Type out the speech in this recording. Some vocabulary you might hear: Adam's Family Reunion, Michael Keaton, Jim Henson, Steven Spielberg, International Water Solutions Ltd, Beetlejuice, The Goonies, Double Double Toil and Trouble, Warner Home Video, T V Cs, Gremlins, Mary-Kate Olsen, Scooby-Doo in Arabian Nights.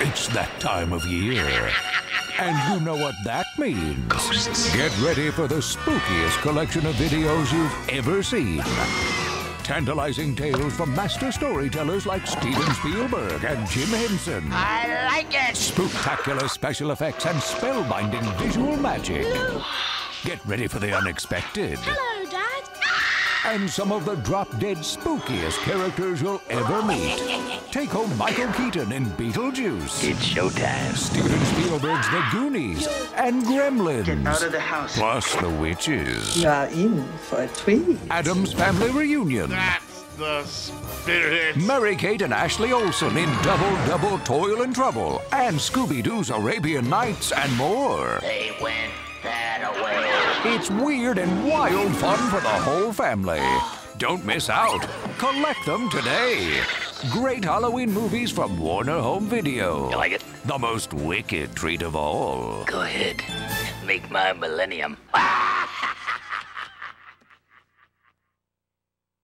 It's that time of year. And you know what that means. Ghosts. Get ready for the spookiest collection of videos you've ever seen. Tantalizing tales from master storytellers like Steven Spielberg and Jim Henson. I like it! Spooktacular special effects and spellbinding visual magic. Ooh. Get ready for the unexpected. Hello, Dad. And some of the drop-dead spookiest characters you'll ever meet. Take home Michael Keaton in Beetlejuice. It's showtime. Steven Spielberg's The Goonies and Gremlins. Get out of the house. Plus the witches. You are in for a treat. Adam's Family Reunion. That's the spirit. Mary-Kate and Ashley Olsen in Double Double Toil and Trouble. And Scooby-Doo's Arabian Nights and more. They went that away. It's weird and wild fun for the whole family. Don't miss out. Collect them today. Great Halloween movies from Warner Home Video. You like it? The most wicked treat of all. Go ahead. Make my millennium. Ah!